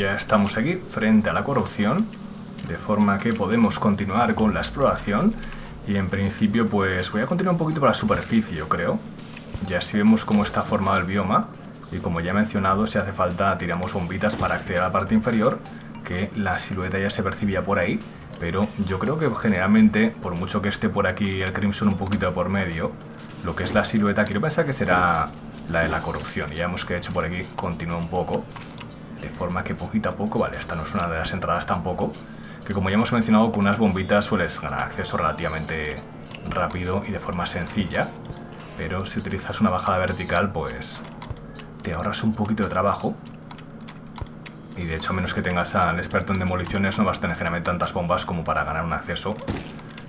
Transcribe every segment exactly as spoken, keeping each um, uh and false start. Ya estamos aquí frente a la corrupción, de forma que podemos continuar con la exploración. Y en principio pues voy a continuar un poquito por la superficie, yo creo. Y así vemos cómo está formado el bioma. Y como ya he mencionado, si hace falta tiramos bombitas para acceder a la parte inferior, que la silueta ya se percibía por ahí. Pero yo creo que generalmente, por mucho que esté por aquí el Crimson un poquito por medio, lo que es la silueta, quiero pensar que será la de la corrupción. Y ya vemos que de hecho por aquí continúa un poco, de forma que poquito a poco, vale, esta no es una de las entradas tampoco, que como ya hemos mencionado, con unas bombitas sueles ganar acceso relativamente rápido y de forma sencilla. Pero si utilizas una bajada vertical, pues te ahorras un poquito de trabajo. Y de hecho, a menos que tengas al experto en demoliciones, no vas a tener generalmente tantas bombas como para ganar un acceso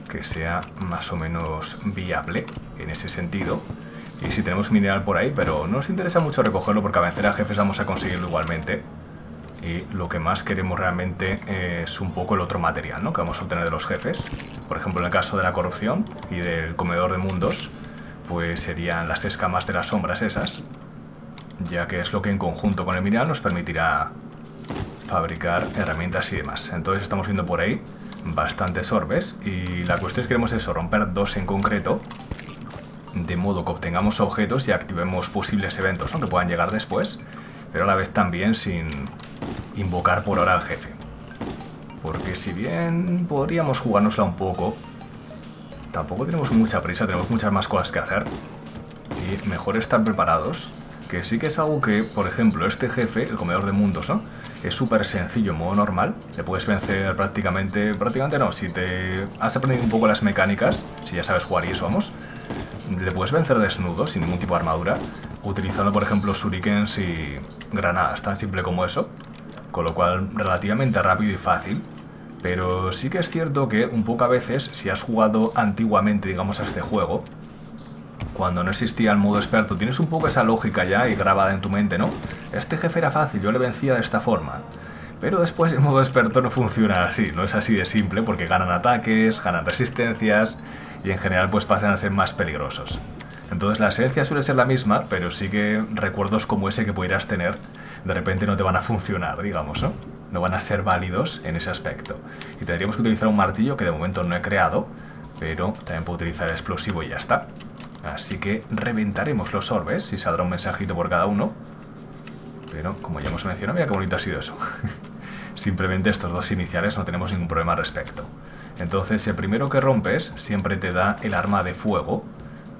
que sea más o menos viable en ese sentido. Y si tenemos mineral por ahí, pero no nos interesa mucho recogerlo porque a vencer a jefes vamos a conseguirlo igualmente. Y lo que más queremos realmente es un poco el otro material, ¿no?, que vamos a obtener de los jefes. Por ejemplo, en el caso de la corrupción y del comedor de mundos, pues serían las escamas de las sombras esas, ya que es lo que en conjunto con el mineral nos permitirá fabricar herramientas y demás. Entonces estamos viendo por ahí bastantes orbes y la cuestión es que queremos eso, romper dos en concreto, de modo que obtengamos objetos y activemos posibles eventos, ¿no?, que puedan llegar después, pero a la vez también sin invocar por ahora al jefe, porque si bien podríamos jugárnosla un poco, tampoco tenemos mucha prisa, tenemos muchas más cosas que hacer y mejor estar preparados. Que sí que es algo que, por ejemplo, este jefe, el comedor de mundos, ¿no?, es súper sencillo en modo normal. Le puedes vencer prácticamente, prácticamente no, si te has aprendido un poco las mecánicas, si ya sabes jugar y eso, vamos, le puedes vencer desnudo, sin ningún tipo de armadura, utilizando, por ejemplo, shurikens y granadas, tan simple como eso. Con lo cual, relativamente rápido y fácil. Pero sí que es cierto que un poco a veces, si has jugado antiguamente, digamos, a este juego, cuando no existía el modo experto, tienes un poco esa lógica ya y grabada en tu mente, ¿no? Este jefe era fácil, yo le vencía de esta forma. Pero después el modo experto no funciona así, no es así de simple, porque ganan ataques, ganan resistencias y en general pues pasan a ser más peligrosos. Entonces la esencia suele ser la misma, pero sí que recuerdos como ese que pudieras tener de repente no te van a funcionar, digamos, ¿no? No van a ser válidos en ese aspecto. Y tendríamos que utilizar un martillo que de momento no he creado, pero también puedo utilizar el explosivo y ya está. Así que reventaremos los orbes y saldrá un mensajito por cada uno. Pero como ya hemos mencionado, mira qué bonito ha sido eso. Simplemente estos dos iniciales no tenemos ningún problema al respecto. Entonces el primero que rompes siempre te da el arma de fuego,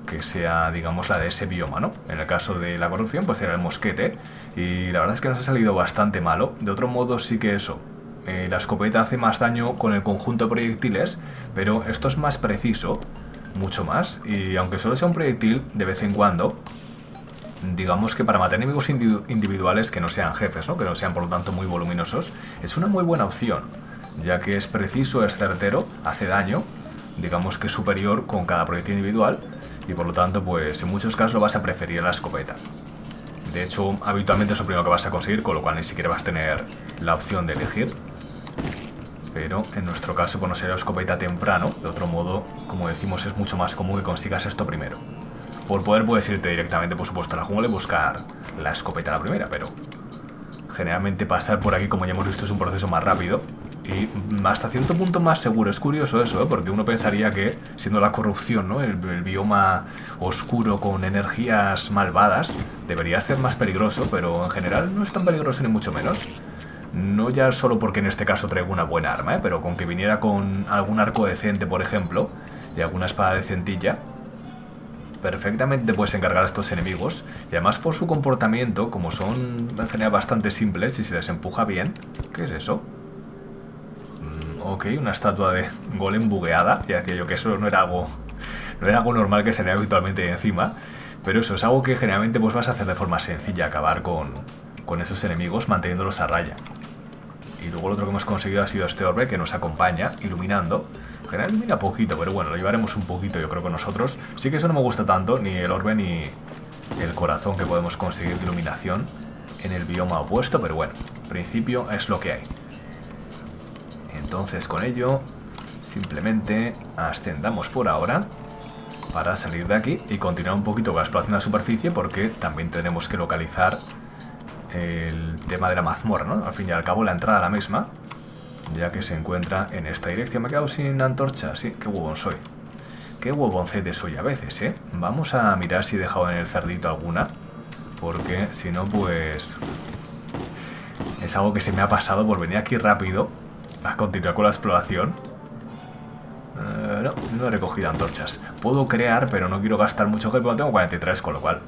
que sea, digamos, la de ese bioma, ¿no? En el caso de la corrupción pues era el mosquete. Y la verdad es que nos ha salido bastante malo. De otro modo sí que eso, eh, la escopeta hace más daño con el conjunto de proyectiles, pero esto es más preciso, mucho más, y aunque solo sea un proyectil de vez en cuando, digamos que para matar enemigos individu individuales que no sean jefes, ¿no?, que no sean por lo tanto muy voluminosos, es una muy buena opción, ya que es preciso, es certero, hace daño, digamos que superior con cada proyectil individual, y por lo tanto pues en muchos casos lo vas a preferir a la escopeta. De hecho, habitualmente es lo primero que vas a conseguir, con lo cual ni siquiera vas a tener la opción de elegir. Pero en nuestro caso, pues no será escopeta temprano. De otro modo, como decimos, es mucho más común que consigas esto primero. Por poder puedes irte directamente, por supuesto, a la jungla y buscar la escopeta a la primera, pero generalmente pasar por aquí, como ya hemos visto, es un proceso más rápido y hasta cierto punto más seguro. Es curioso eso, ¿eh?, porque uno pensaría que, siendo la corrupción, ¿no?, el, el bioma oscuro con energías malvadas, debería ser más peligroso, pero en general no es tan peligroso ni mucho menos. No ya solo porque en este caso traigo una buena arma, ¿eh?, pero con que viniera con algún arco decente, por ejemplo, y alguna espada decentilla, perfectamente puedes encargar a estos enemigos. Y además por su comportamiento, como son en general bastante simples, si se les empuja bien... ¿Qué es eso? Mm, ok, una estatua de golem bugueada. Ya decía yo que eso no era algo, no era algo normal que se le habitualmente encima. Pero eso es algo que generalmente pues vas a hacer de forma sencilla, acabar con, con esos enemigos manteniéndolos a raya. Y luego lo otro que hemos conseguido ha sido este orbe que nos acompaña iluminando. En general ilumina poquito, pero bueno, lo llevaremos un poquito yo creo con nosotros. Sí que eso no me gusta tanto, ni el orbe ni el corazón que podemos conseguir de iluminación en el bioma opuesto, pero bueno, en principio es lo que hay. Entonces con ello simplemente ascendamos por ahora para salir de aquí y continuar un poquito con la exploración de la superficie, porque también tenemos que localizar el tema de la mazmorra, ¿no? Al fin y al cabo la entrada a la misma, ya que se encuentra en esta dirección. Me he quedado sin antorcha, sí, qué huevón soy. Qué huevoncete soy a veces, ¿eh? Vamos a mirar si he dejado en el cerdito alguna, porque si no, pues... es algo que se me ha pasado por venir aquí rápido a continuar con la exploración. Uh, no, no he recogido antorchas. Puedo crear, pero no quiero gastar mucho gel, porque tengo cuarenta y tres, con lo cual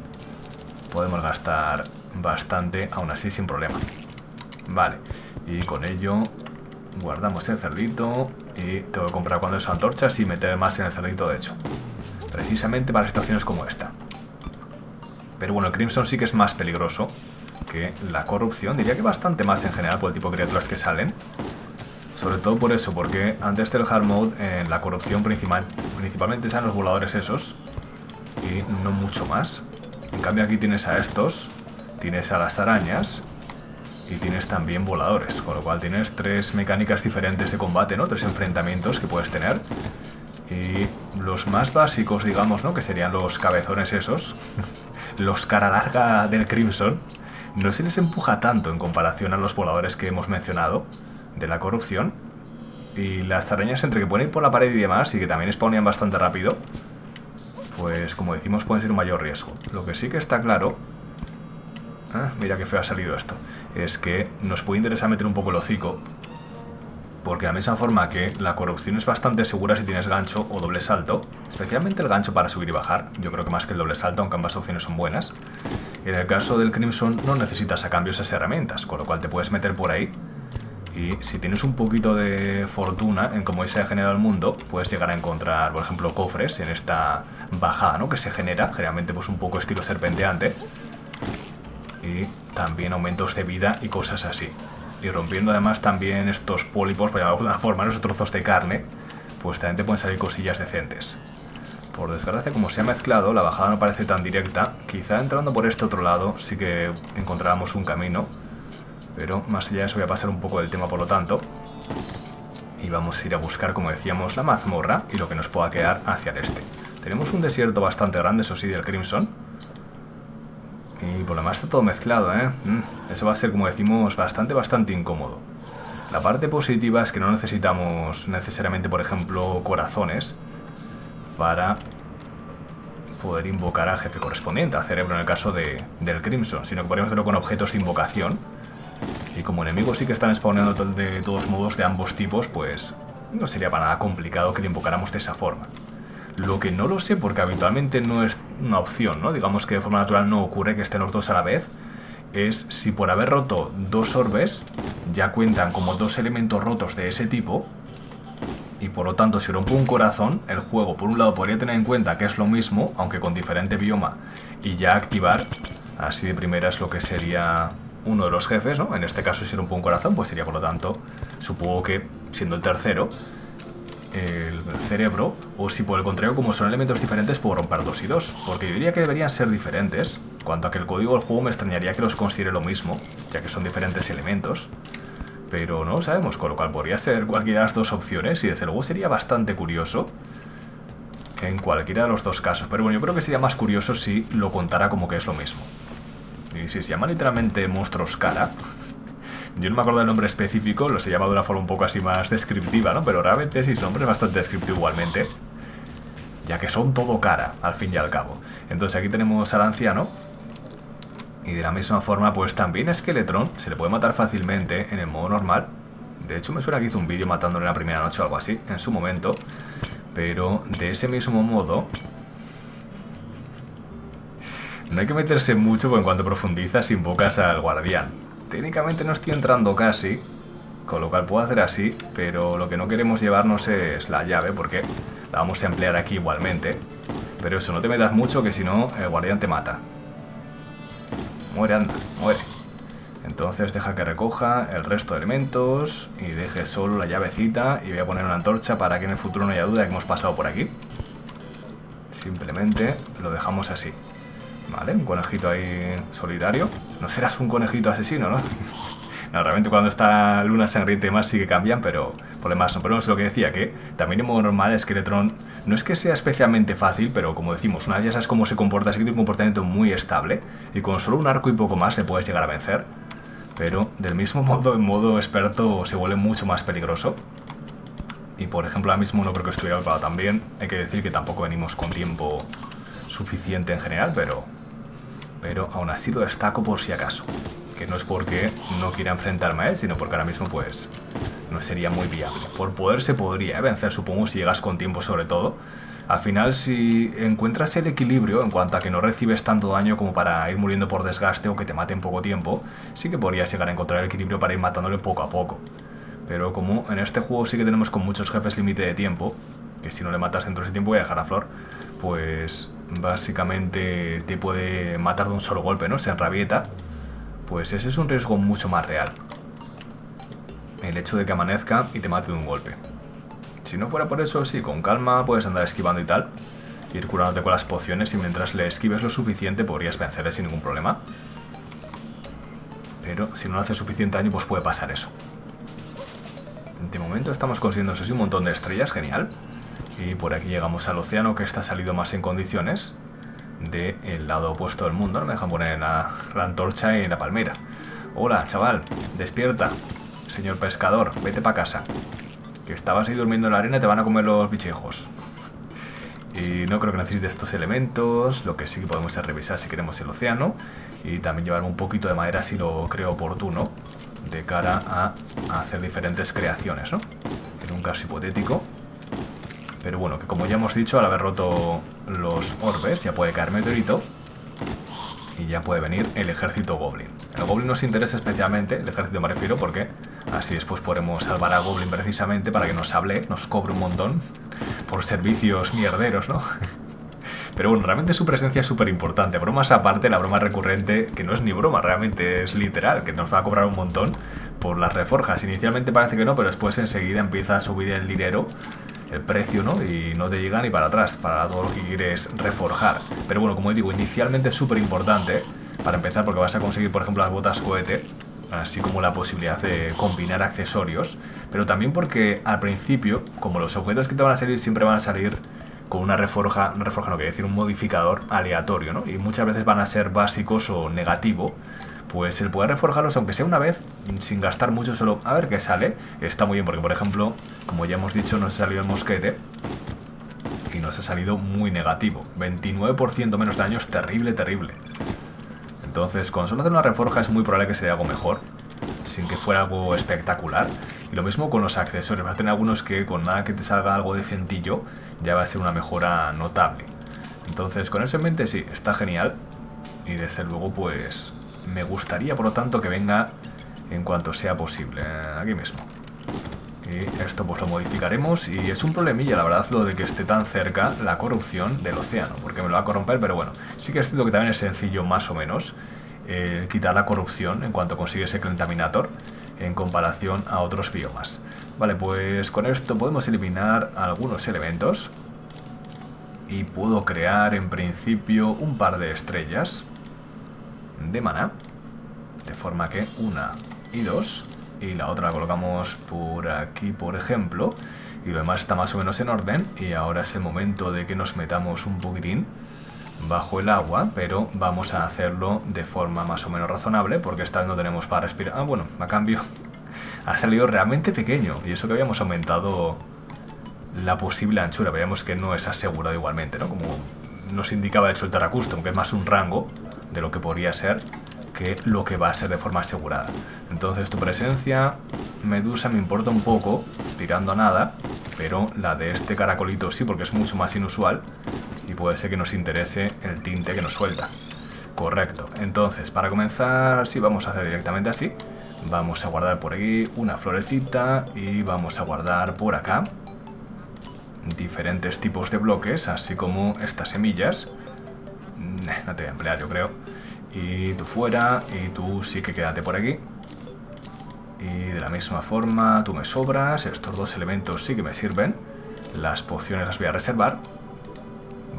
podemos gastar bastante, aún así sin problema. Vale, y con ello guardamos el cerdito. Y tengo que comprar cuando eso antorchas y meter más en el cerdito, de hecho, precisamente para situaciones como esta. Pero bueno, el Crimson sí que es más peligroso que la corrupción, diría que bastante más en general por el tipo de criaturas que salen. Sobre todo por eso, porque antes del hard mode eh, la corrupción principal, principalmente sean los voladores esos y no mucho más. En cambio aquí tienes a estos, tienes a las arañas y tienes también voladores, con lo cual tienes tres mecánicas diferentes de combate, ¿no? Tres enfrentamientos que puedes tener. Y los más básicos, digamos, ¿no? Que serían los cabezones esos, los cara larga del Crimson, no se les empuja tanto en comparación a los voladores que hemos mencionado de la corrupción. Y las arañas, entre que pueden ir por la pared y demás, y que también spawnean bastante rápido, pues como decimos, pueden ser un mayor riesgo. Lo que sí que está claro... ah, mira qué feo ha salido esto. Es que nos puede interesar meter un poco el hocico, porque de la misma forma que la corrupción es bastante segura si tienes gancho o doble salto, especialmente el gancho para subir y bajar, yo creo que más que el doble salto, aunque ambas opciones son buenas. En el caso del Crimson no necesitas a cambio esas herramientas, con lo cual te puedes meter por ahí. Y si tienes un poquito de fortuna en cómo se ha generado el mundo, puedes llegar a encontrar, por ejemplo, cofres en esta bajada, ¿no? Que se genera, generalmente pues un poco estilo serpenteante. Y también aumentos de vida y cosas así. Y rompiendo además también estos pólipos, por llamarlo de alguna forma, esos trozos de carne, pues también te pueden salir cosillas decentes. Por desgracia, como se ha mezclado, la bajada no parece tan directa. Quizá entrando por este otro lado sí que encontráramos un camino, pero más allá de eso voy a pasar un poco del tema, por lo tanto. Y vamos a ir a buscar, como decíamos, la mazmorra y lo que nos pueda quedar hacia el este. Tenemos un desierto bastante grande, eso sí, del Crimson. Y por lo demás está todo mezclado, ¿eh? Eso va a ser, como decimos, bastante, bastante incómodo. La parte positiva es que no necesitamos necesariamente, por ejemplo, corazones para poder invocar al jefe correspondiente, al cerebro en el caso de, del Crimson, sino que podemos hacerlo con objetos de invocación. Y como enemigos sí que están spawneando de todos modos de ambos tipos, pues no sería para nada complicado que le invocáramos de esa forma. Lo que no lo sé, porque habitualmente no es una opción, ¿no? Digamos que de forma natural no ocurre que estén los dos a la vez. Es si por haber roto dos orbes ya cuentan como dos elementos rotos de ese tipo. Y por lo tanto, si rompo un corazón, el juego por un lado podría tener en cuenta que es lo mismo, aunque con diferente bioma, y ya activar así de primeras lo que sería uno de los jefes, ¿no? En este caso, si rompo un corazón, pues sería por lo tanto, supongo que siendo el tercero, el cerebro. O si por el contrario, como son elementos diferentes, puedo romper dos y dos, porque yo diría que deberían ser diferentes. Cuanto a que el código del juego me extrañaría que los considere lo mismo, ya que son diferentes elementos, pero no lo sabemos, con lo cual podría ser cualquiera de las dos opciones, y desde luego sería bastante curioso en cualquiera de los dos casos. Pero bueno, yo creo que sería más curioso si lo contara como que es lo mismo. Y si se llama literalmente monstruos cara... yo no me acuerdo del nombre específico, los he llamado de una forma un poco así más descriptiva, ¿no? Pero realmente sí, su nombre es bastante descriptivo igualmente, ya que son todo cara, al fin y al cabo. Entonces aquí tenemos al anciano, y de la misma forma, pues también a Esqueletrón se le puede matar fácilmente en el modo normal. De hecho, me suena que hice un vídeo matándole en la primera noche o algo así, en su momento. Pero de ese mismo modo... no hay que meterse mucho, porque en cuanto profundizas invocas al guardián. Técnicamente no estoy entrando casi, con lo cual puedo hacer así, pero lo que no queremos llevarnos es la llave, porque la vamos a emplear aquí igualmente. Pero eso, no te metas mucho, que si no el guardián te mata. Muere, anda, muere. Entonces deja que recoja el resto de elementos y deje solo la llavecita, y voy a poner una antorcha para que en el futuro no haya duda de que hemos pasado por aquí. Simplemente lo dejamos así. Vale, un conejito ahí solidario. No serás un conejito asesino, ¿no? No, realmente cuando esta luna sangriente y más sí que cambian, pero por lo demás, no. Pero es lo que decía, que también en modo normal Esqueletrón no es que sea especialmente fácil, pero como decimos, una vez ya sabes cómo se comporta, así que tiene un comportamiento muy estable y con solo un arco y poco más le puedes llegar a vencer. Pero del mismo modo, en modo experto se vuelve mucho más peligroso. Y por ejemplo, ahora mismo no creo que estuviera preparado también. Hay que decir que tampoco venimos con tiempo suficiente en general, pero... Pero aún así lo destaco por si acaso. Que no es porque no quiera enfrentarme a él, sino porque ahora mismo pues no sería muy viable. Por poder se podría, ¿eh?, vencer, supongo, si llegas con tiempo sobre todo. Al final, si encuentras el equilibrio en cuanto a que no recibes tanto daño como para ir muriendo por desgaste o que te mate en poco tiempo, sí que podrías llegar a encontrar el equilibrio para ir matándole poco a poco. Pero como en este juego sí que tenemos con muchos jefes límite de tiempo, que si no le matas dentro de ese tiempo voy a dejar a Flor, pues básicamente te puede matar de un solo golpe, ¿no? Se enrabieta. Pues ese es un riesgo mucho más real, el hecho de que amanezca y te mate de un golpe. Si no fuera por eso, sí, con calma puedes andar esquivando y tal, ir curándote con las pociones y mientras le esquives lo suficiente podrías vencerle sin ningún problema. Pero si no le hace suficiente daño, pues puede pasar eso. De momento estamos consiguiendo, eso sí, un montón de estrellas, genial. Y por aquí llegamos al océano, que está salido más en condiciones del lado opuesto del mundo. No me dejan poner la, la antorcha y la palmera. Hola, chaval, despierta, señor pescador, vete para casa. Que estabas ahí durmiendo en la arena, te van a comer los bichejos. Y no creo que necesites estos elementos. Lo que sí que podemos es revisar si queremos el océano. Y también llevar un poquito de madera si lo creo oportuno, de cara a, a hacer diferentes creaciones, ¿no? En un caso hipotético. Pero bueno, que como ya hemos dicho, al haber roto los orbes, ya puede caer meteorito. Y ya puede venir el ejército Goblin. El Goblin nos interesa especialmente, el ejército me refiero, porque así después podremos salvar a Goblin precisamente para que nos hable, nos cobre un montón por servicios mierderos, ¿no? Pero bueno, realmente su presencia es súper importante. Bromas aparte, la broma recurrente, que no es ni broma, realmente es literal, que nos va a cobrar un montón por las reforjas. Inicialmente parece que no, pero después enseguida empieza a subir el dinero, el precio, ¿no? Y no te llega ni para atrás para todo lo que quieres reforjar. Pero bueno, como digo, inicialmente es súper importante para empezar, porque vas a conseguir, por ejemplo, las botas cohete, así como la posibilidad de combinar accesorios. Pero también porque al principio, como los objetos que te van a salir siempre van a salir con una reforja, una reforja no quiere decir un modificador aleatorio, ¿no? Y muchas veces van a ser básicos o negativo. Pues el poder reforjarlos, aunque sea una vez, sin gastar mucho, solo a ver qué sale, está muy bien. Porque, por ejemplo, como ya hemos dicho, nos ha salido el mosquete y nos ha salido muy negativo. veintinueve por ciento menos daño, es terrible, terrible. Entonces, con solo hacer una reforja es muy probable que sea algo mejor, sin que fuera algo espectacular. Y lo mismo con los accesorios. Vas a tener algunos que con nada que te salga algo de centillo ya va a ser una mejora notable. Entonces, con eso en mente, sí, está genial. Y desde luego, pues me gustaría, por lo tanto, que venga en cuanto sea posible, aquí mismo. Y esto pues lo modificaremos. Y es un problemilla, la verdad, lo de que esté tan cerca la corrupción del océano, porque me lo va a corromper. Pero bueno, sí que es cierto que también es sencillo, más o menos, eh, quitar la corrupción en cuanto consigues ese Clentaminator, en comparación a otros biomas. Vale, pues con esto podemos eliminar algunos elementos y puedo crear en principio un par de estrellas de maná, de forma que una y dos, y la otra la colocamos por aquí, por ejemplo, y lo demás está más o menos en orden. Y ahora es el momento de que nos metamos un poquitín bajo el agua, pero vamos a hacerlo de forma más o menos razonable, porque esta vez no tenemos para respirar. Ah, bueno, a cambio ha salido realmente pequeño, y eso que habíamos aumentado la posible anchura. Veamos que no es asegurado igualmente, ¿no? Como nos indicaba de hecho el Terra Custom, que es más un rango de lo que podría ser que lo que va a ser de forma asegurada. Entonces tu presencia, medusa, me importa un poco, tirando a nada, pero la de este caracolito sí, porque es mucho más inusual y puede ser que nos interese el tinte que nos suelta. Correcto. Entonces, para comenzar, sí, vamos a hacer directamente así. Vamos a guardar por aquí una florecita y vamos a guardar por acá diferentes tipos de bloques, así como estas semillas. No te voy a emplear, yo creo. Y tú fuera, y tú sí que quédate por aquí. Y de la misma forma, tú me sobras. Estos dos elementos sí que me sirven. Las pociones las voy a reservar,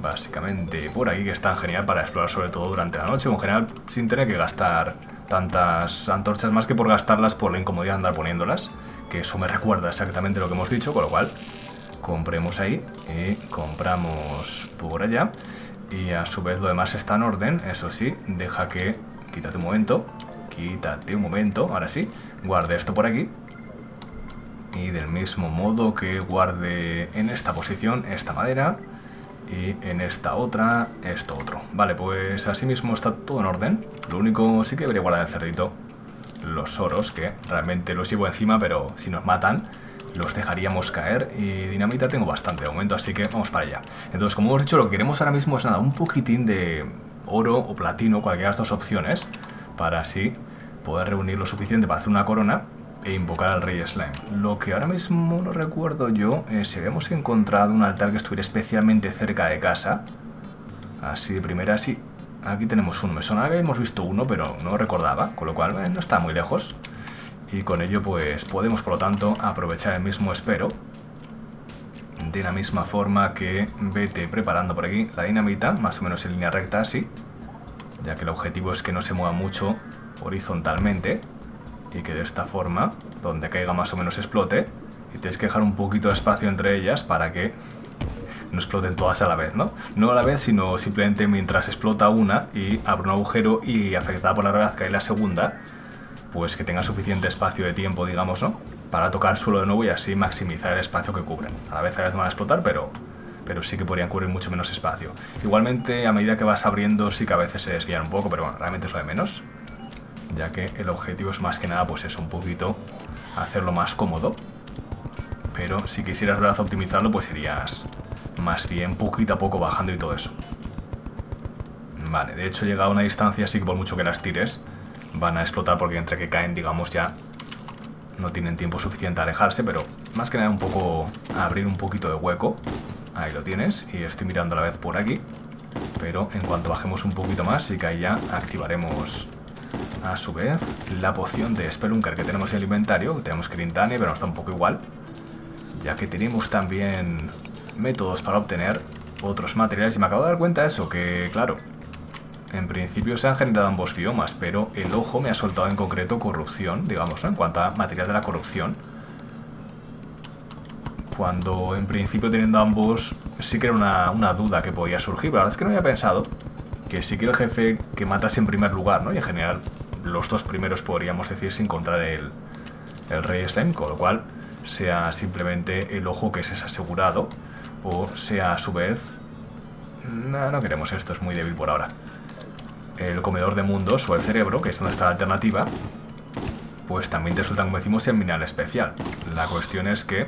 básicamente por ahí, que están genial para explorar, sobre todo durante la noche, o en general sin tener que gastar tantas antorchas más que por gastarlas por la incomodidad de andar poniéndolas, que eso me recuerda exactamente lo que hemos dicho, con lo cual compremos ahí y compramos por allá. Y a su vez lo demás está en orden, eso sí, deja que... Quítate un momento, quítate un momento, ahora sí, guarde esto por aquí. Y del mismo modo que guarde en esta posición esta madera y en esta otra, esto otro. Vale, pues así mismo está todo en orden. Lo único sí que debería guardar el cerdito, los oros, que realmente los llevo encima, pero si nos matan los dejaríamos caer. Y dinamita tengo bastante de momento, así que vamos para allá. Entonces, como hemos dicho, lo que queremos ahora mismo es nada, un poquitín de oro o platino, cualquiera de las dos opciones, para así poder reunir lo suficiente para hacer una corona e invocar al Rey Slime. Lo que ahora mismo no recuerdo yo es si habíamos encontrado un altar que estuviera especialmente cerca de casa. Así de primera, sí. Aquí tenemos uno. Me sonaba que hemos visto uno, pero no recordaba, con lo cual eh, no está muy lejos. Y con ello pues podemos, por lo tanto, aprovechar el mismo espero. De la misma forma que vete preparando por aquí la dinamita, más o menos en línea recta, así. Ya que el objetivo es que no se mueva mucho horizontalmente. Y que de esta forma, donde caiga más o menos explote. Y tienes que dejar un poquito de espacio entre ellas para que no exploten todas a la vez, ¿no? No a la vez, sino simplemente mientras explota una y abre un agujero y afectada por la gravedad cae la segunda, pues que tenga suficiente espacio de tiempo, digamos, ¿no? Para tocar suelo de nuevo y así maximizar el espacio que cubren. A la vez a la vez van a explotar, pero... pero sí que podrían cubrir mucho menos espacio. Igualmente, a medida que vas abriendo, sí que a veces se desvían un poco, pero bueno, realmente es lo de menos, ya que el objetivo es más que nada, pues eso, un poquito hacerlo más cómodo. Pero si quisieras verdad optimizarlo, pues irías más bien poquito a poco bajando y todo eso. Vale, de hecho llega a una distancia, sí que por mucho que las tires van a explotar, porque entre que caen, digamos, ya no tienen tiempo suficiente a alejarse. Pero más que nada un poco abrir un poquito de hueco. Ahí lo tienes, y estoy mirando a la vez por aquí. Pero en cuanto bajemos un poquito más, sí que ahí ya activaremos a su vez la poción de Spelunker que tenemos en el inventario. Tenemos Crintane, pero nos da un poco igual, ya que tenemos también métodos para obtener otros materiales. Y me acabo de dar cuenta de eso, que claro, en principio se han generado ambos biomas, pero el ojo me ha soltado en concreto corrupción, digamos, ¿no? En cuanto a material de la corrupción, cuando en principio teniendo ambos sí que era una, una duda que podía surgir. Pero la verdad es que no había pensado que sí que el jefe que matas en primer lugar, ¿no? Y en general los dos primeros podríamos decir sin encontrar el, el Rey Slime, con lo cual sea simplemente el ojo que es asegurado, o sea a su vez... No, no queremos esto, es muy débil por ahora. El comedor de mundos o el cerebro, que es donde está la alternativa, pues también te sueltan, como decimos, el mineral especial. La cuestión es que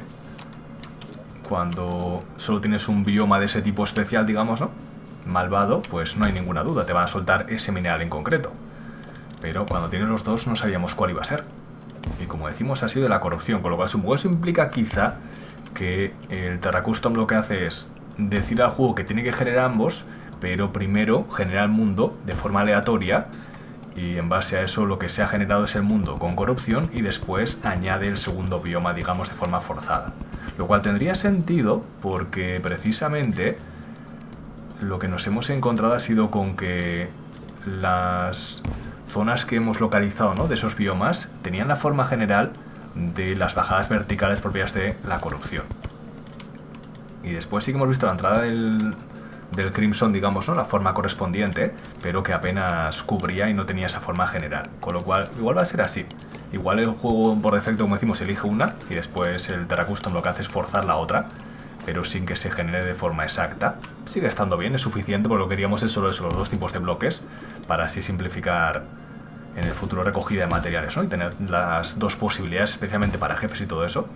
cuando solo tienes un bioma de ese tipo especial, digamos, ¿no? Malvado, pues no hay ninguna duda, te van a soltar ese mineral en concreto. Pero cuando tienes los dos no sabíamos cuál iba a ser. Y como decimos, ha sido de la corrupción, con lo cual supongo que eso implica quizá que el Terra Custom lo que hace es decir al juego que tiene que generar ambos, pero primero genera el mundo de forma aleatoria, y en base a eso lo que se ha generado es el mundo con corrupción, y después añade el segundo bioma, digamos, de forma forzada. Lo cual tendría sentido, porque precisamente lo que nos hemos encontrado ha sido con que las zonas que hemos localizado, ¿no?, de esos biomas tenían la forma general de las bajadas verticales propias de la corrupción. Y después sí que hemos visto la entrada del, del Crimson, digamos, ¿no?, la forma correspondiente, pero que apenas cubría y no tenía esa forma general. Con lo cual, igual va a ser así. Igual el juego por defecto, como decimos, elige una y después el Terra Custom lo que hace es forzar la otra, pero sin que se genere de forma exacta. Sigue estando bien, es suficiente, porque lo que queríamos es solo eso, los dos tipos de bloques, para así simplificar en el futuro recogida de materiales, ¿no?, y tener las dos posibilidades, especialmente para jefes y todo eso.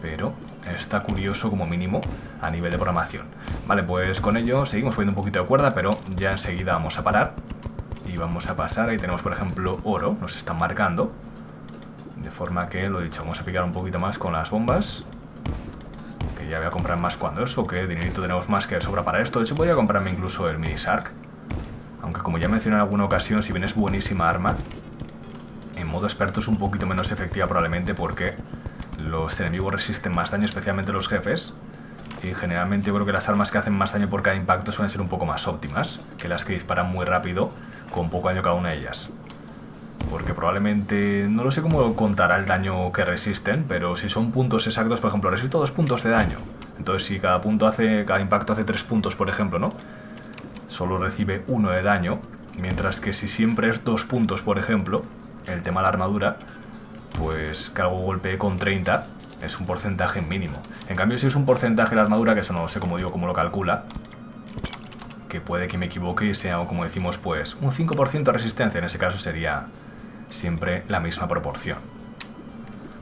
Pero está curioso, como mínimo, a nivel de programación. Vale, pues con ello seguimos poniendo un poquito de cuerda, pero ya enseguida vamos a parar y vamos a pasar. Ahí tenemos, por ejemplo, oro, nos están marcando, de forma que, lo dicho, vamos a picar un poquito más con las bombas. Ya voy a comprar más cuando eso, que dinerito tenemos más que de sobra para esto. De hecho, podría comprarme incluso el mini shark, aunque, como ya mencioné en alguna ocasión, si bien es buenísima arma, en modo experto es un poquito menos efectiva probablemente, porque los enemigos resisten más daño, especialmente los jefes. Y generalmente yo creo que las armas que hacen más daño por cada impacto suelen ser un poco más óptimas que las que disparan muy rápido con poco daño cada una de ellas. porque probablemente, no lo sé cómo contará el daño que resisten, pero si son puntos exactos, por ejemplo, resisto dos puntos de daño. Entonces si cada punto hace, cada impacto hace tres puntos, por ejemplo, ¿no? Solo recibe uno de daño, mientras que si siempre es dos puntos, por ejemplo, el tema de la armadura, pues que algo golpee con treinta es un porcentaje mínimo. En cambio, si es un porcentaje de la armadura, que eso no sé cómo digo, cómo lo calcula, que puede que me equivoque y sea, como decimos, pues un cinco por ciento de resistencia. En ese caso sería siempre la misma proporción.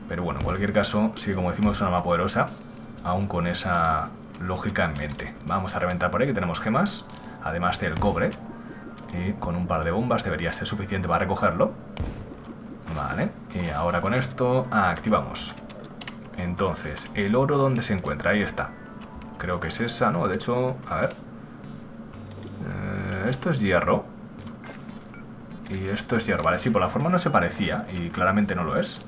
Pero bueno, en cualquier caso, sí, como decimos, es una arma poderosa, aún con esa lógica en mente. Vamos a reventar por ahí, que tenemos gemas, además del cobre. Y con un par de bombas debería ser suficiente para recogerlo. Vale, y ahora con esto activamos. Entonces, el oro, ¿dónde se encuentra? Ahí está. Creo que es esa, ¿no? De hecho, a ver. Eh, esto es hierro. Y esto es hierro. Vale, sí, por la forma no se parecía. Y claramente no lo es.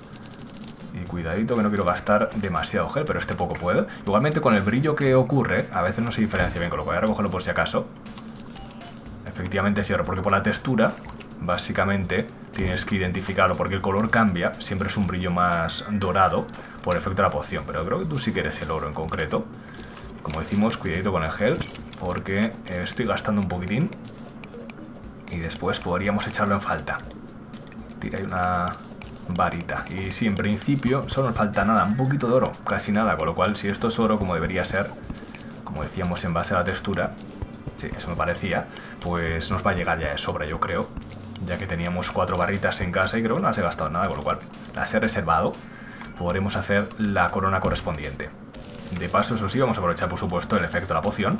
Y cuidadito que no quiero gastar demasiado gel, pero este poco puedo. Igualmente con el brillo que ocurre, a veces no se diferencia bien, con lo cual voy a recogerlo por si acaso. Efectivamente es hierro, porque por la textura, básicamente, tienes que identificarlo, porque el color cambia. Siempre es un brillo más dorado por efecto de la poción, pero creo que tú sí que eres el oro en concreto. Como decimos, cuidadito con el gel, porque estoy gastando un poquitín y después podríamos echarlo en falta. Tira ahí una varita. Y sí, en principio solo nos falta nada, un poquito de oro, casi nada, con lo cual si esto es oro, como debería ser, como decíamos, en base a la textura, sí, eso me parecía, pues nos va a llegar ya de sobra, yo creo, ya que teníamos cuatro barritas en casa y creo que no las he gastado nada, con lo cual las he reservado. Podremos hacer la corona correspondiente. De paso, eso sí, vamos a aprovechar, por supuesto, el efecto de la poción.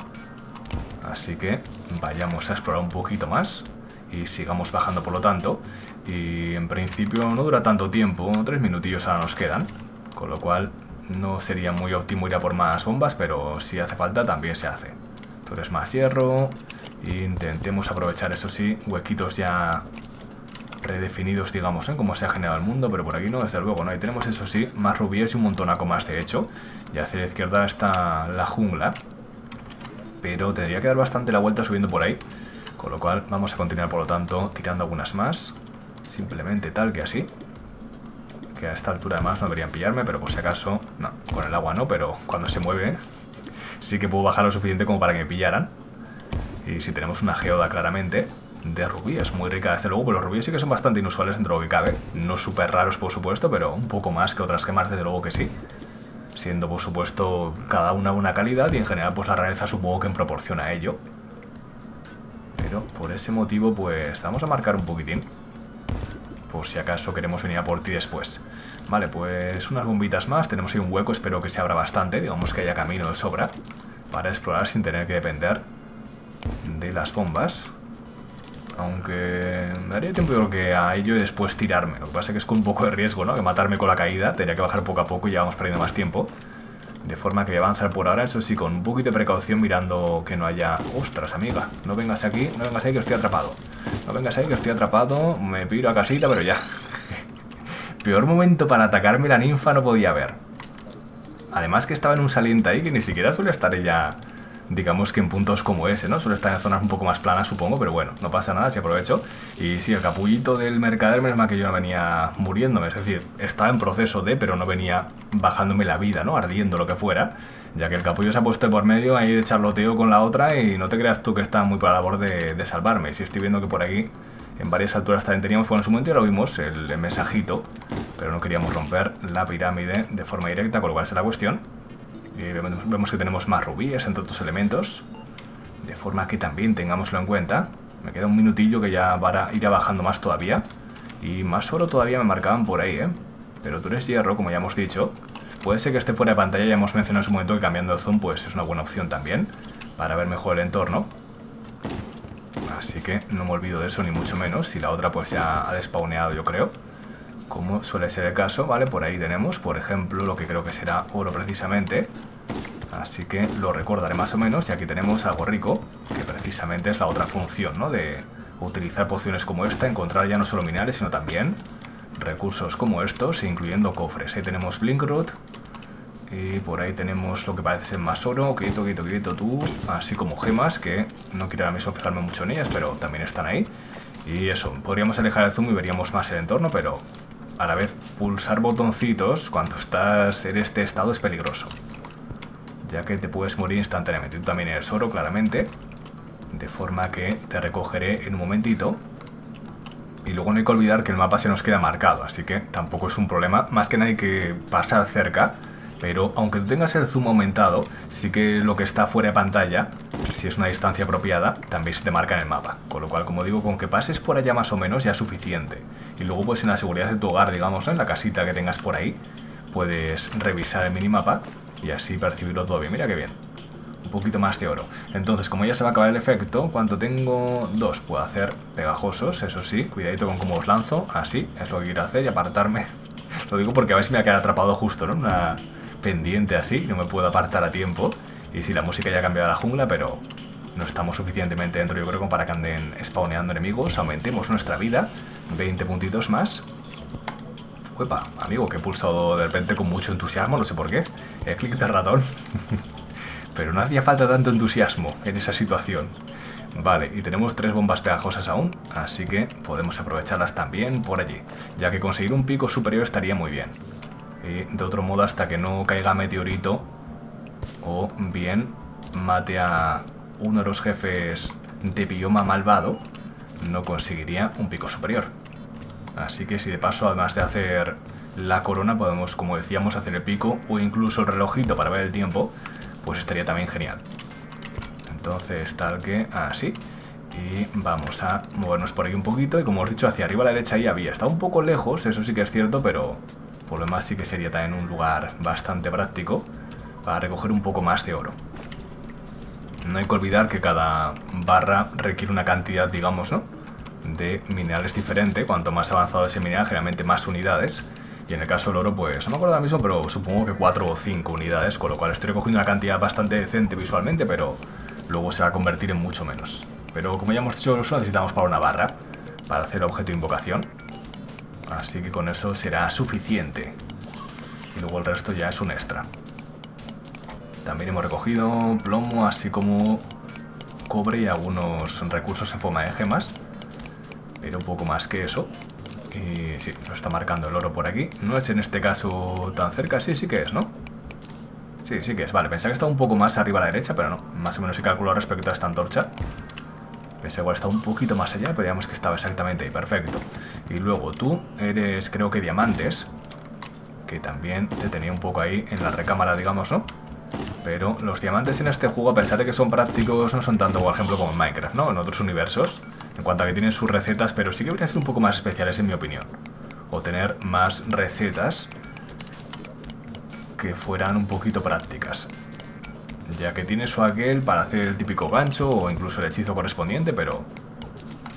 Así que vayamos a explorar un poquito más y sigamos bajando, por lo tanto. Y en principio no dura tanto tiempo, tres minutillos ahora nos quedan, con lo cual no sería muy óptimo ir a por más bombas, pero si hace falta también se hace. Entonces más hierro. Intentemos aprovechar, eso sí, huequitos ya redefinidos, digamos, en ¿eh? cómo se ha generado el mundo, pero por aquí no, desde luego no. Ahí tenemos, eso sí, más rubíes y un montonaco más, de hecho. Y hacia la izquierda está la jungla, pero tendría que dar bastante la vuelta subiendo por ahí, con lo cual vamos a continuar, por lo tanto, tirando algunas más, simplemente tal que así, que a esta altura además no deberían pillarme, pero por si acaso, no, con el agua no, pero cuando se mueve sí que puedo bajar lo suficiente como para que me pillaran. Y si tenemos una geoda, claramente, de rubíes, muy rica desde luego, pero los rubíes sí que son bastante inusuales dentro de lo que cabe. No súper raros, por supuesto, pero un poco más que otras gemas, desde luego que sí. Siendo, por supuesto, cada una una calidad y en general, pues la rareza supongo que en proporción a ello. Pero por ese motivo, pues vamos a marcar un poquitín, por si acaso queremos venir a por ti después. Vale, pues unas bombitas más. Tenemos ahí un hueco, espero que se abra bastante, digamos que haya camino de sobra para explorar sin tener que depender de las bombas. Aunque me daría tiempo, yo creo que a ello y después tirarme. Lo que pasa es que es con un poco de riesgo, ¿no? Que matarme con la caída. Tendría que bajar poco a poco y ya vamos perdiendo más tiempo. De forma que voy a avanzar por ahora, eso sí, con un poquito de precaución, mirando que no haya... ¡Ostras, amiga! No vengas aquí, no vengas ahí que estoy atrapado. No vengas ahí que estoy atrapado. Me piro a casita, pero ya. Peor momento para atacarme la ninfa no podía haber. Además que estaba en un saliente ahí que ni siquiera suele estar ella... digamos que en puntos como ese, ¿no? Suele estar en zonas un poco más planas, supongo, pero bueno, no pasa nada, si aprovecho. Y sí, el capullito del mercader, menos mal que yo no venía muriéndome, es decir, estaba en proceso de, pero no venía bajándome la vida, ¿no? Ardiendo, lo que fuera, ya que el capullo se ha puesto por medio ahí de charloteo con la otra y no te creas tú que está muy para la labor de, de salvarme. Y si estoy viendo que por aquí, en varias alturas también teníamos, bueno, en su momento ya lo vimos, el mensajito, pero no queríamos romper la pirámide de forma directa, con lo cual es la cuestión. Y vemos que tenemos más rubíes entre otros elementos, de forma que también tengámoslo en cuenta. Me queda un minutillo que ya para ir bajando más todavía. Y más oro todavía me marcaban por ahí, ¿eh? Pero tú eres hierro, como ya hemos dicho. Puede ser que esté fuera de pantalla, ya hemos mencionado en su momento que cambiando de zoom pues es una buena opción también, para ver mejor el entorno. Así que no me olvido de eso, ni mucho menos. Si la otra pues ya ha despawneado, yo creo, como suele ser el caso, ¿vale? Por ahí tenemos, por ejemplo, lo que creo que será oro precisamente. Así que lo recordaré más o menos. Y aquí tenemos algo rico, que precisamente es la otra función, ¿no? De utilizar pociones como esta, encontrar ya no solo minerales, sino también recursos como estos, incluyendo cofres. Ahí tenemos Blinkroot. Y por ahí tenemos lo que parece ser más oro. Quieto, quieto, quieto tú. Así como gemas, que no quiero ahora mismo fijarme mucho en ellas, pero también están ahí. Y eso, podríamos alejar el zoom y veríamos más el entorno, pero a la vez pulsar botoncitos cuando estás en este estado es peligroso, ya que te puedes morir instantáneamente. Tú también eres oro, claramente, de forma que te recogeré en un momentito. Y luego no hay que olvidar que el mapa se nos queda marcado, así que tampoco es un problema. Más que nada hay que pasar cerca, pero aunque tú tengas el zoom aumentado, sí que lo que está fuera de pantalla, si es una distancia apropiada, también se te marca en el mapa. Con lo cual, como digo, con que pases por allá más o menos ya es suficiente. Y luego pues en la seguridad de tu hogar, digamos, ¿no?, en la casita que tengas por ahí, puedes revisar el minimapa y así percibirlo todo bien. Mira qué bien. Un poquito más de oro. Entonces, como ya se va a acabar el efecto, cuando tengo dos puedo hacer pegajosos, eso sí, cuidadito con cómo os lanzo, así es lo que quiero hacer y apartarme. Lo digo porque a ver si me voy a quedar atrapado justo, ¿no?, una pendiente así, no me puedo apartar a tiempo. Y sí, la música ya ha cambiado a la jungla, pero no estamos suficientemente dentro, yo creo, como para que anden spawneando enemigos. Aumentemos nuestra vida, veinte puntitos más. Uepa, amigo, que he pulsado de repente con mucho entusiasmo, no sé por qué, el clic de ratón. Pero no hacía falta tanto entusiasmo en esa situación. Vale, y tenemos tres bombas pegajosas aún, así que podemos aprovecharlas también por allí, ya que conseguir un pico superior estaría muy bien. Y de otro modo, hasta que no caiga meteorito, o bien mate a uno de los jefes de bioma malvado, no conseguiría un pico superior. Así que si de paso, además de hacer la corona, podemos, como decíamos, hacer el pico o incluso el relojito para ver el tiempo, pues estaría también genial. Entonces, tal que así. Y vamos a movernos por ahí un poquito. Y como os he dicho, hacia arriba a la derecha ahí había. Está un poco lejos, eso sí que es cierto, pero por lo demás sí que sería también un lugar bastante práctico para recoger un poco más de oro. No hay que olvidar que cada barra requiere una cantidad, digamos, ¿no?, de minerales diferente. Cuanto más avanzado ese mineral, generalmente más unidades. Y en el caso del oro, pues no me acuerdo ahora mismo, pero supongo que cuatro o cinco unidades, con lo cual estoy recogiendo una cantidad bastante decente visualmente, pero luego se va a convertir en mucho menos. Pero como ya hemos dicho, lo necesitamos para una barra, para hacer el objeto de invocación. Así que con eso será suficiente. Y luego el resto ya es un extra. También hemos recogido plomo, así como cobre y algunos recursos en forma de gemas, pero poco más que eso. Y sí, nos está marcando el oro por aquí. No es en este caso tan cerca. Sí, sí que es, ¿no? Sí, sí que es. Vale, pensaba que estaba un poco más arriba a la derecha, pero no. Más o menos he calculado respecto a esta antorcha. Pensé igual estaba un poquito más allá, pero digamos que estaba exactamente ahí. Perfecto. Y luego tú eres, creo que diamantes, que también te tenía un poco ahí en la recámara, digamos, ¿no? Pero los diamantes en este juego, a pesar de que son prácticos, no son tanto, por ejemplo, como en Minecraft, ¿no?, en otros universos, en cuanto a que tienen sus recetas, pero sí que deberían ser un poco más especiales, en mi opinión. O tener más recetas que fueran un poquito prácticas, ya que tiene su aquel para hacer el típico gancho o incluso el hechizo correspondiente, pero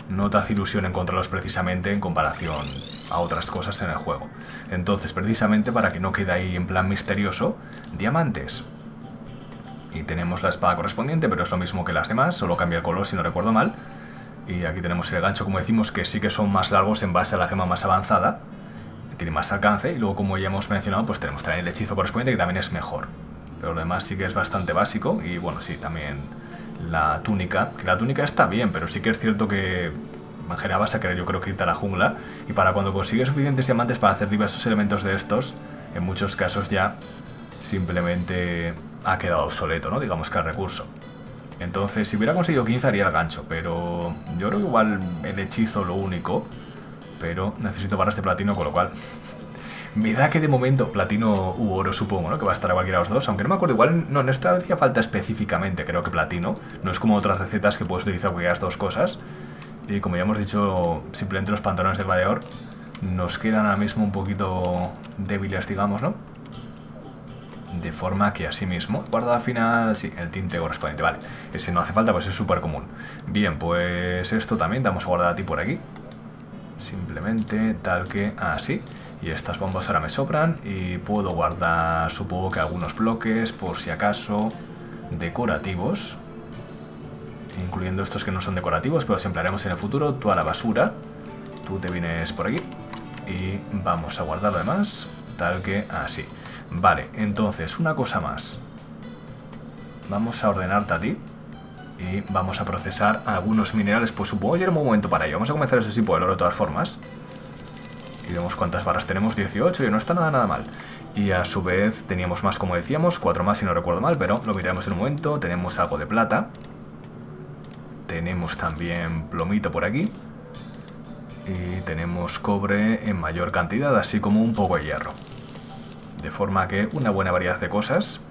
no te hace ilusión encontrarlos precisamente en comparación a otras cosas en el juego. Entonces, precisamente para que no quede ahí en plan misterioso, diamantes. Y tenemos la espada correspondiente, pero es lo mismo que las demás, solo cambia el color si no recuerdo mal. Y aquí tenemos el gancho, como decimos, que sí que son más largos en base a la gema más avanzada, tiene más alcance. Y luego, como ya hemos mencionado, pues tenemos también el hechizo correspondiente, que también es mejor. Pero lo demás sí que es bastante básico. Y bueno, sí, también la túnica, que la túnica está bien, pero sí que es cierto que en general vas a querer, yo creo, que irte a la jungla. Y para cuando consigues suficientes diamantes para hacer diversos elementos de estos, en muchos casos ya simplemente ha quedado obsoleto, ¿no?, digamos, que el recurso. Entonces, si hubiera conseguido quince haría el gancho, pero yo creo que igual el hechizo lo único, pero necesito barras de platino, con lo cual me da que de momento platino u oro, supongo, ¿no?, que va a estar a cualquiera de los dos, aunque no me acuerdo, igual no, en esto hacía falta específicamente, creo que platino, no es como otras recetas que puedes utilizar cualquiera de las dos cosas. Y como ya hemos dicho, simplemente los pantalones de gladiador nos quedan ahora mismo un poquito débiles, digamos, ¿no? De forma que así mismo guarda al final, sí, el tinte correspondiente, vale. Ese no hace falta, pues es súper común. Bien, pues esto también, damos a guardar a ti por aquí. Simplemente tal que así. Y estas bombas ahora me sobran y puedo guardar, supongo, que algunos bloques, por si acaso, decorativos. Incluyendo estos que no son decorativos, pero los emplearemos en el futuro. Tú a la basura, tú te vienes por aquí. Y vamos a guardar lo demás, tal que así. Vale, entonces, una cosa más. Vamos a ordenarte a ti. Y vamos a procesar algunos minerales. Pues supongo que ya era un buen momento para ello. Vamos a comenzar eso sí por el oro de todas formas. Y vemos cuántas barras tenemos, dieciocho, y no está nada nada mal. Y a su vez teníamos más, como decíamos, cuatro más si no recuerdo mal, pero lo miraremos en un momento. Tenemos algo de plata. Tenemos también plomito por aquí. Y tenemos cobre en mayor cantidad, así como un poco de hierro. De forma que una buena variedad de cosas.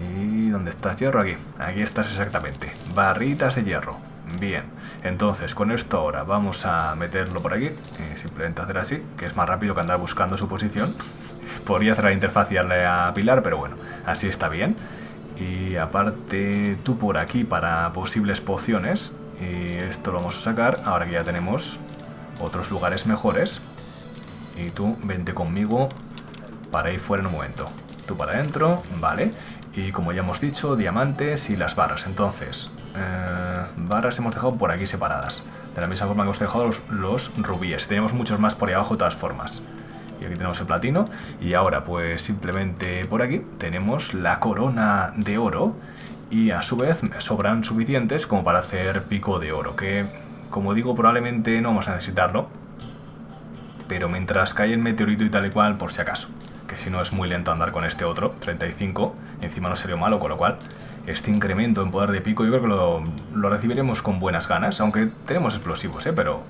¿Y dónde estás, hierro? Aquí. Aquí estás exactamente. Barritas de hierro. Bien. Entonces, con esto ahora vamos a meterlo por aquí. Y simplemente hacer así, que es más rápido que andar buscando su posición. Podría hacer la interfaz y darle a pilar, pero bueno, así está bien. Y aparte tú por aquí para posibles pociones. Y esto lo vamos a sacar ahora que ya tenemos otros lugares mejores. Y tú vente conmigo para ir fuera en un momento. Tú para adentro, vale. Y como ya hemos dicho, diamantes y las barras. Entonces, eh, barras hemos dejado por aquí separadas. De la misma forma que hemos dejado los, los rubíes. Tenemos muchos más por ahí abajo de todas formas. Y aquí tenemos el platino. Y ahora pues simplemente por aquí tenemos la corona de oro. Y a su vez me sobran suficientes como para hacer pico de oro. Que, como digo, probablemente no vamos a necesitarlo. Pero mientras cae el meteorito y tal y cual, por si acaso. Que si no es muy lento andar con este otro, treinta y cinco, encima no salió malo, con lo cual este incremento en poder de pico yo creo que lo, lo recibiremos con buenas ganas, aunque tenemos explosivos, ¿eh? pero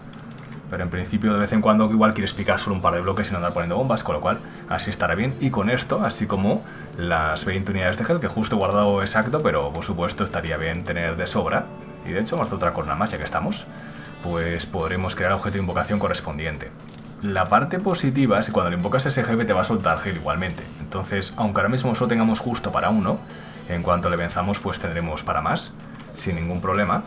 pero en principio de vez en cuando igual quieres picar solo un par de bloques y no andar poniendo bombas, con lo cual así estará bien. Y con esto, así como las veinte unidades de gel, que justo he guardado exacto, pero por supuesto estaría bien tener de sobra, y de hecho vamos a hacer otra corona más ya que estamos, pues podremos crear el objeto de invocación correspondiente. La parte positiva es que cuando le invocas a ese jefe te va a soltar gel igualmente. Entonces, aunque ahora mismo solo tengamos justo para uno, en cuanto le venzamos pues tendremos para más, sin ningún problema.